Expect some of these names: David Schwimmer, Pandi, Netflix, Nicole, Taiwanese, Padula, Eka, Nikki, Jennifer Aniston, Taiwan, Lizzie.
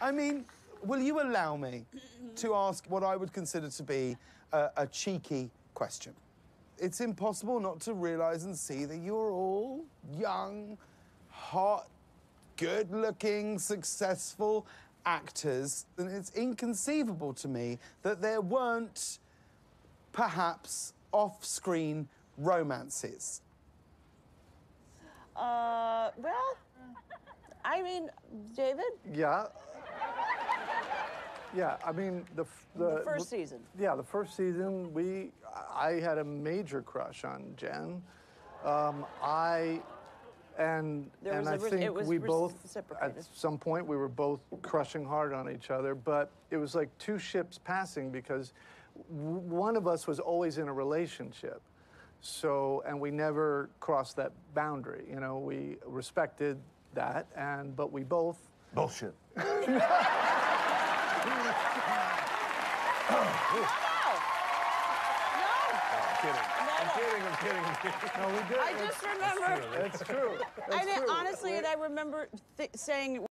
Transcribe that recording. I mean, will you allow me to ask what I would consider to be a cheeky question? It's impossible not to realise and see that you're all young, hot, good-looking, successful actors. And it's inconceivable to me that there weren't, perhaps, off-screen romances. Well, I mean, David? Yeah. Yeah, I mean, the first season. Yeah, the first season, I had a major crush on Jen. I think we both, at some point, we were both crushing hard on each other, but it was like two ships passing because one of us was always in a relationship. So, and we never crossed that boundary, you know, we respected that, and, but we both... Bullshit. I'm kidding. No, we did. I just remember. That's true. Honestly, and I remember saying...